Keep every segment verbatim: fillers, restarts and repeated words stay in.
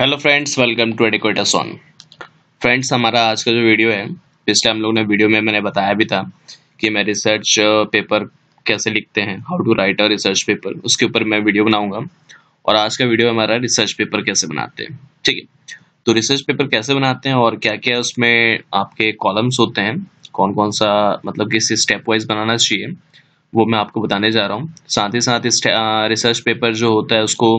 Hello friends, welcome to educators on. Friends, हमारा आज का जो वीडियो है, पिछले हम लोग ने वीडियो में मैंने बताया भी था कि मैं रिसर्च पेपर कैसे लिखते हैं, how to write a research paper, उसके ऊपर मैं वीडियो बनाऊंगा। और आज का वीडियो हमारा रिसर्च पेपर कैसे बनाते हैं, ठीक है। तो रिसर्च पेपर कैसे बनाते हैं और क्या क्या उसमें आपके कॉलम्स होते हैं, कौन कौन सा मतलब किस स्टेप वाइज बनाना चाहिए, वो मैं आपको बताने जा रहा हूँ। साथ ही साथ रिसर्च पेपर जो होता है उसको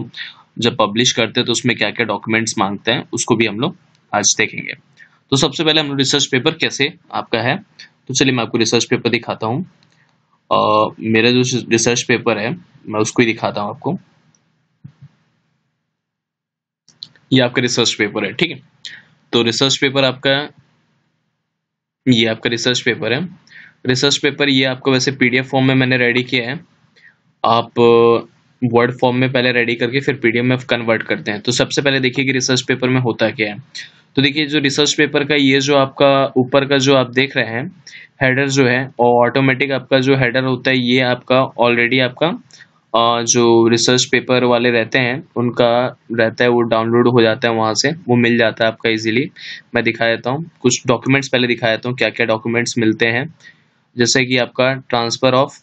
जब पब्लिश करते हैं तो उसमें क्या क्या डॉक्यूमेंट्स मांगते हैं उसको भी हम लोग आज देखेंगे। तो सबसे पहले हम लोग रिसर्च पेपर कैसे आपका है, तो चलिए मैं आपको रिसर्च पेपर दिखाता हूँ। मेरा जो रिसर्च पेपर है मैं उसको ही दिखाता हूँ आपको। ये आपका रिसर्च पेपर है, ठीक है। तो रिसर्च पेपर आपका, ये आपका रिसर्च पेपर है। रिसर्च पेपर ये आपको वैसे पीडीएफ फॉर्म में मैंने रेडी किया है। आप वर्ड फॉर्म में पहले रेडी करके फिर पीडीएफ में कन्वर्ट करते हैं। तो सबसे पहले देखिए कि रिसर्च पेपर में होता क्या है। तो देखिए, जो रिसर्च पेपर का ये जो आपका ऊपर का जो आप देख रहे हैं हेडर जो है, और ऑटोमेटिक आपका जो हेडर होता है ये आपका ऑलरेडी आपका जो रिसर्च पेपर वाले रहते हैं उनका रहता है, वो डाउनलोड हो जाता है, वहाँ से वो मिल जाता है आपका ईजिली। मैं दिखा देता हूँ, कुछ डॉक्यूमेंट्स पहले दिखा देता हूँ क्या क्या डॉक्यूमेंट्स मिलते हैं। जैसे कि आपका ट्रांसफर ऑफ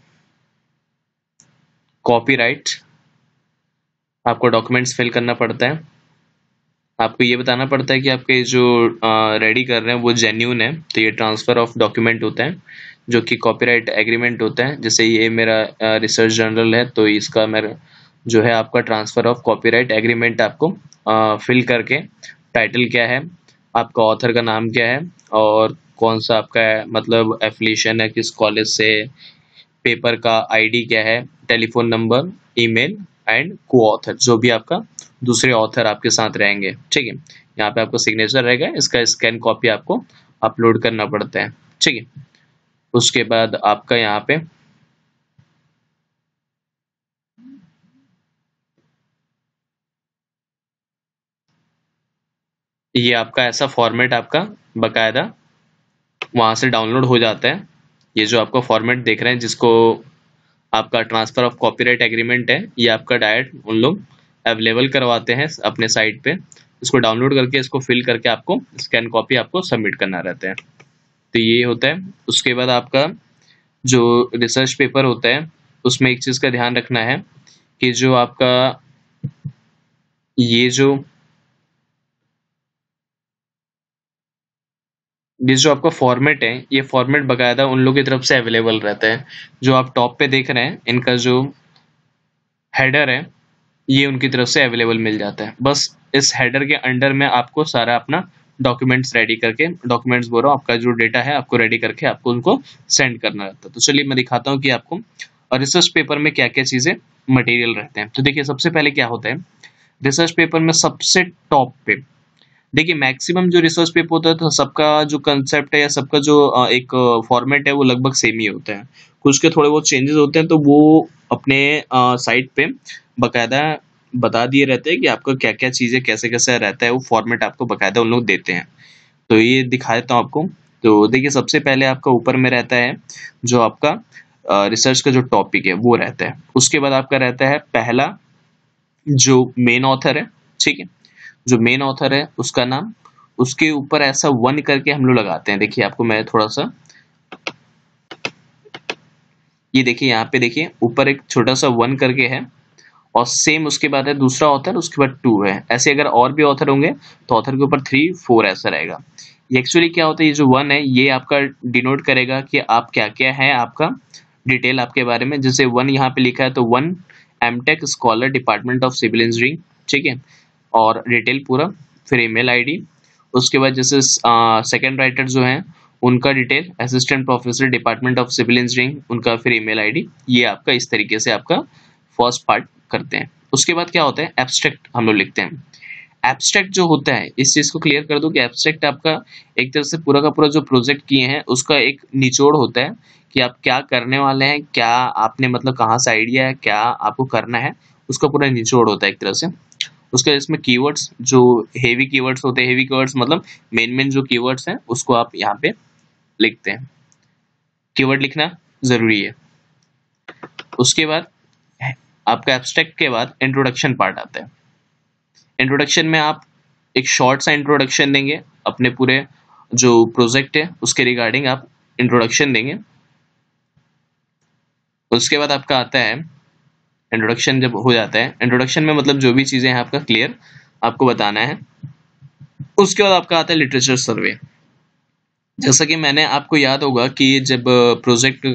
कॉपीराइट, आपको डॉक्यूमेंट्स फिल करना पड़ता है। आपको ये बताना पड़ता है कि आपके जो रेडी कर रहे हैं वो जेन्यून है। तो ये ट्रांसफर ऑफ डॉक्यूमेंट होता है जो कि कॉपीराइट एग्रीमेंट होता है। जैसे ये मेरा रिसर्च जर्नल है तो इसका मेरा जो है आपका ट्रांसफर ऑफ कॉपीराइट एग्रीमेंट आपको फिल करके, टाइटल क्या है आपका, ऑथर का नाम क्या है और कौन सा आपका मतलब एफिलिएशन है, किस कॉलेज से, पेपर का आईडी क्या है, टेलीफोन नंबर, ईमेल एंड को ऑथर, जो भी आपका दूसरे ऑथर आपके साथ रहेंगे, ठीक है। यहाँ पे आपको सिग्नेचर रहेगा, इसका स्कैन कॉपी आपको अपलोड करना पड़ता है, ठीक है। उसके बाद आपका यहाँ पे ये आपका ऐसा फॉर्मेट आपका बकायदा वहाँ से डाउनलोड हो जाता है। ये जो आपका फॉर्मेट देख रहे हैं जिसको आपका ट्रांसफर ऑफ कॉपीराइट एग्रीमेंट है, ये आपका डायरेक्ट उन लोग अवेलेबल करवाते हैं अपने साइट पे। इसको डाउनलोड करके इसको फिल करके आपको स्कैन कॉपी आपको सबमिट करना रहता है। तो ये होता है। उसके बाद आपका जो रिसर्च पेपर होता है उसमें एक चीज़ का ध्यान रखना है कि जो आपका ये जो ये जो आपका फॉर्मेट है, ये फॉर्मेट बकायदा उन लोगों की तरफ से अवेलेबल रहता है। जो आप टॉप पे देख रहे हैं इनका जो हेडर है ये उनकी तरफ से अवेलेबल मिल जाता है। बस इस हेडर के अंडर में आपको सारा अपना डॉक्यूमेंट्स रेडी करके, डॉक्यूमेंट्स बोल रहा हूँ, आपका जो डेटा है आपको रेडी करके आपको उनको सेंड करना रहता है। तो चलिए मैं दिखाता हूँ कि आपको और रिसर्च पेपर में क्या क्या चीज़ें मटेरियल रहते हैं। तो देखिए, सबसे पहले क्या होता है रिसर्च पेपर में, सबसे टॉप पे देखिए मैक्सिमम जो रिसर्च पेपर होता है तो सबका जो कंसेप्ट है या सबका जो एक फॉर्मेट है वो लगभग सेम ही होता है। कुछ के थोड़े बहुत चेंजेस होते हैं तो वो अपने साइट पे बकायदा बता दिए रहते हैं कि आपका क्या क्या चीज़ें कैसे कैसे रहता है, वो फॉर्मेट आपको बकायदा उन लोग देते हैं। तो ये दिखा देता हूँ आपको। तो देखिए, सबसे पहले आपका ऊपर में रहता है जो आपका रिसर्च का जो टॉपिक है वो रहता है। उसके बाद आपका रहता है पहला जो मेन ऑथर है, ठीक है, जो मेन ऑथर है उसका नाम, उसके ऊपर ऐसा वन करके हम लोग लगाते हैं। देखिए आपको मैं थोड़ा सा ये देखिए, यहाँ पे देखिए ऊपर एक छोटा सा वन करके है और सेम उसके बाद है दूसरा ऑथर, उसके बाद टू है। ऐसे अगर और भी ऑथर होंगे तो ऑथर के ऊपर थ्री फोर ऐसा रहेगा। एक्चुअली क्या होता है, ये जो वन है ये आपका डिनोट करेगा कि आप क्या क्या है, आपका डिटेल आपके बारे में। जैसे वन यहाँ पे लिखा है तो one M tech scholar, department of civil engineering, ठीक है, और डिटेल पूरा, फिर ईमेल आईडी। उसके बाद जैसे सेकंड राइटर जो हैं उनका detail, assistant professor, department of civil engineering, उनका फिर ईमेल आईडी। ये आपका इस तरीके से आपका फर्स्ट पार्ट करते हैं। उसके बाद क्या होता है, एब्स्ट्रैक्ट हम लोग लिखते हैं। एब्स्ट्रैक्ट जो होता है, इस चीज़ को क्लियर कर दूं कि एब्स्ट्रैक्ट आपका एक तरह से पूरा का पूरा जो प्रोजेक्ट किए हैं उसका एक निचोड़ होता है कि आप क्या करने वाले हैं, क्या आपने मतलब कहाँ से आइडिया है, क्या आपको करना है, उसका पूरा निचोड़ होता है एक तरह से। उसके इसमें कीवर्ड्स जो हेवी कीवर्ड्स होते हैं, हेवी कीवर्ड्स मतलब मेन मेन जो कीवर्ड्स हैं उसको आप यहाँ पे लिखते हैं। कीवर्ड लिखना जरूरी है। उसके बाद आपका एब्स्ट्रैक्ट के बाद इंट्रोडक्शन पार्ट आता है। इंट्रोडक्शन में आप एक शॉर्ट सा इंट्रोडक्शन देंगे, अपने पूरे जो प्रोजेक्ट है उसके रिगार्डिंग आप इंट्रोडक्शन देंगे। उसके बाद आपका आता है इंट्रोडक्शन, जब हो जाता है इंट्रोडक्शन में मतलब जो भी चीजें हैं आपका क्लियर आपको बताना है। उसके बाद आपका आता है लिटरेचर सर्वे। जैसा कि मैंने आपको याद होगा कि जब प्रोजेक्ट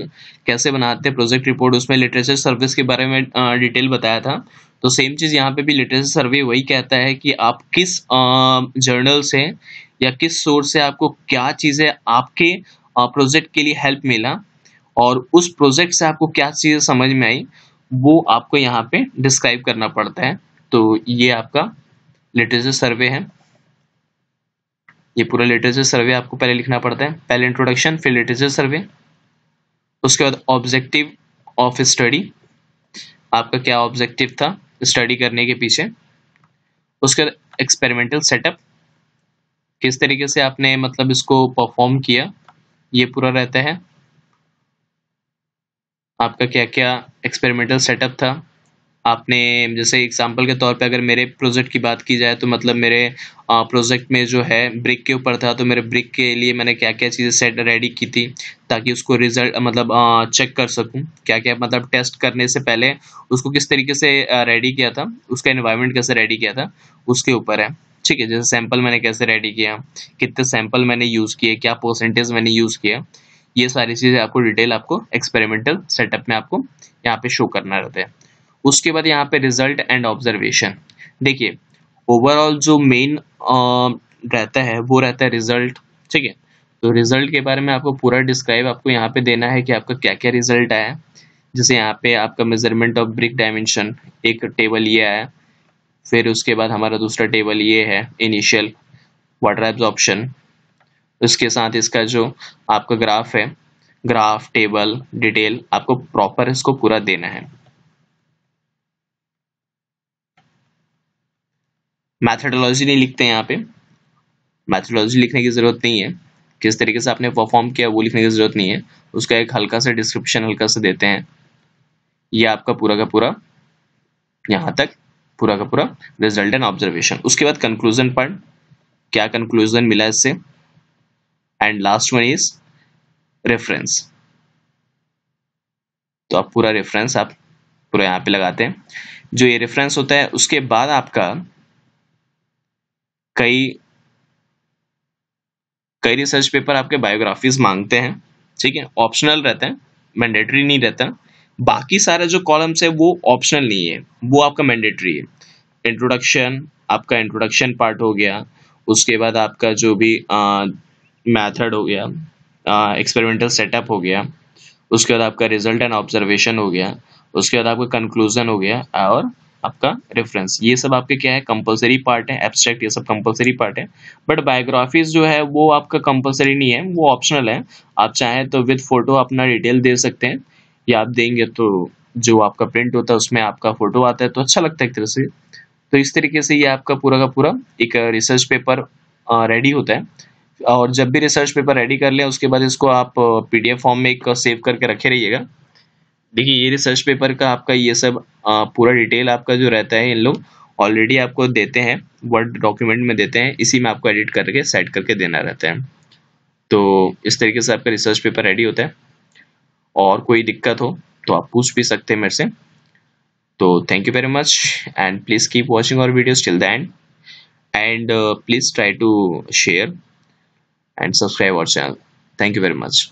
कैसे बनाते हैं प्रोजेक्ट रिपोर्ट, उसमें लिटरेचर सर्वे के बारे में डिटेल बताया था, तो सेम चीज़ यहाँ पे भी लिटरेचर सर्वे वही कहता है कि आप किस जर्नल से या किस सोर्स से आपको क्या चीज़ें आपके प्रोजेक्ट के लिए हेल्प मिला और उस प्रोजेक्ट से आपको क्या चीज़ें समझ में आई वो आपको यहाँ पे डिस्क्राइब करना पड़ता है। तो ये आपका लिटरेचर सर्वे है। ये पूरा लिटरेचर सर्वे आपको पहले लिखना पड़ता है, पहले इंट्रोडक्शन फिर लिटरेचर सर्वे। उसके बाद ऑब्जेक्टिव ऑफ स्टडी, आपका क्या ऑब्जेक्टिव था स्टडी करने के पीछे। उसके बाद एक्सपेरिमेंटल सेटअप, किस तरीके से आपने मतलब इसको परफॉर्म किया, ये पूरा रहता है। आपका क्या क्या एक्सपेरिमेंटल सेटअप था आपने, जैसे एग्जांपल के तौर पे अगर मेरे प्रोजेक्ट की बात की जाए तो मतलब मेरे प्रोजेक्ट में जो है ब्रिक के ऊपर था, तो मेरे ब्रिक के लिए मैंने क्या क्या चीज़ें सेट रेडी की थी ताकि उसको रिजल्ट मतलब चेक कर सकूं, क्या क्या मतलब टेस्ट करने से पहले उसको किस तरीके से रेडी किया था, उसका एनवायरनमेंट कैसे रेडी किया था उसके ऊपर है। ठीक है, जैसे सैम्पल मैंने कैसे रेडी किया, कितने सैम्पल मैंने यूज़ किए, क्या परसेंटेज मैंने यूज़ किया, ये सारी चीज़ें आपको डिटेल आपको एक्सपेरिमेंटल सेटअप में आपको यहाँ पे शो करना रहता है। उसके बाद यहाँ पे रिजल्ट एंड ऑब्जर्वेशन। देखिए ओवरऑल जो मेन रहता है वो रहता है रिजल्ट। ठीक है, तो रिजल्ट के बारे में आपको पूरा डिस्क्राइब आपको यहाँ पे देना है कि आपका क्या क्या रिजल्ट आया। जैसे यहाँ पे आपका मेजरमेंट ऑफ ब्रिक डायमेंशन एक टेबल ये आया, फिर उसके बाद हमारा दूसरा टेबल ये है इनिशियल वाटर एब्जॉर्प्शन, उसके साथ इसका जो आपका ग्राफ है, ग्राफ टेबल डिटेल आपको प्रॉपर इसको पूरा देना है। मैथडोलॉजी नहीं लिखते हैं यहाँ पे, मैथडोलॉजी लिखने की ज़रूरत नहीं है, किस तरीके से आपने परफॉर्म किया वो लिखने की ज़रूरत नहीं है, उसका एक हल्का सा डिस्क्रिप्शन हल्का सा देते हैं। ये आपका पूरा का पूरा यहाँ तक पूरा का पूरा रिजल्ट एंड ऑब्जर्वेशन। उसके बाद कंक्लूजन पार्ट, क्या कंक्लूजन मिला इससे, and last one is reference. तो आप पूरा रेफरेंस आप पूरा यहाँ पे लगाते हैं। जो ये रेफरेंस होता है उसके बाद आपका कई कई रिसर्च पेपर आपके बायोग्राफीज मांगते हैं। ठीक है, ऑप्शनल रहता है, मैंडेटरी नहीं रहता। बाकी सारा जो कॉलम्स है वो ऑप्शनल नहीं है, वो आपका मैंडेटरी है। इंट्रोडक्शन, आपका इंट्रोडक्शन पार्ट हो गया, उसके बाद आपका जो भी मैथड हो गया, एक्सपेरिमेंटल सेटअप हो गया, उसके बाद आपका रिजल्ट एंड ऑब्जर्वेशन हो गया, उसके बाद आपका कंक्लूजन हो गया और आपका रेफरेंस। ये सब आपके क्या है कंपलसरी पार्ट है, एब्स्ट्रैक्ट ये सब कंपलसरी पार्ट है। बट बायोग्राफीज जो है वो आपका कंपलसरी नहीं है, वो ऑप्शनल है। आप चाहें तो विद फोटो अपना डिटेल दे सकते हैं या आप देंगे तो जो आपका प्रिंट होता है उसमें आपका फोटो आता है तो अच्छा लगता है एक तरह से। तो इस तरीके से ये आपका पूरा का पूरा एक रिसर्च पेपर रेडी होता है। और जब भी रिसर्च पेपर रेडी कर लें उसके बाद इसको आप पी डी एफ फॉर्म में एक सेव करके रखे रहिएगा। देखिए ये रिसर्च पेपर का आपका ये सब आ, पूरा डिटेल आपका जो रहता है इन लोग ऑलरेडी आपको देते हैं, वर्ड डॉक्यूमेंट में देते हैं, इसी में आपको एडिट करके सेट करके देना रहता है। तो इस तरीके से आपका रिसर्च पेपर रेडी होता है। और कोई दिक्कत हो तो आप पूछ भी सकते हैं मेरे से। तो thank you very much and please keep watching our videos till the end and please try to share and subscribe our channel. Thank you very much.